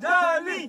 Dali!